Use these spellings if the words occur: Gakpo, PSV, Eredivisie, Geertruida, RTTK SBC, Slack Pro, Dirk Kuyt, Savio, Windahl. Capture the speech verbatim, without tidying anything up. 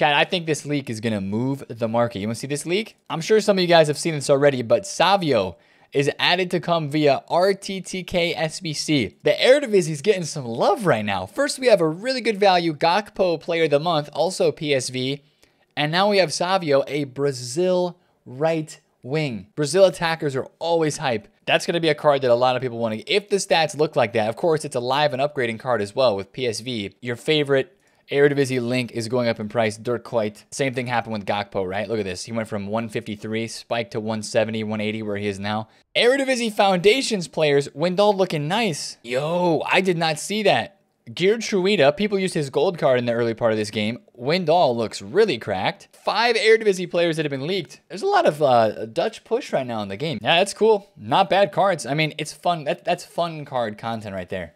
Chad, I think this leak is going to move the market. You want to see this leak? I'm sure some of you guys have seen this already, but Savio is added to come via R T T K S B C. The Eredivisie is getting some love right now. First, we have a really good value Gakpo player of the month, also P S V. And now we have Savio, a Brazil right wing. Brazil attackers are always hype. That's going to be a card that a lot of people want to get. If the stats look like that, of course, it's a live and upgrading card as well with P S V. Your favorite Eredivisie link is going up in price, Dirk Kuyt. Same thing happened with Gakpo, right? Look at this. He went from one fifty-three, spiked to one seventy, one eighty, where he is now. Eredivisie Foundations players, Windahl looking nice. Yo, I did not see that. Geertruida, people used his gold card in the early part of this game. Windahl looks really cracked. Five Eredivisie players that have been leaked. There's a lot of uh, Dutch push right now in the game. Yeah, that's cool. Not bad cards. I mean, it's fun. That, that's fun card content right there.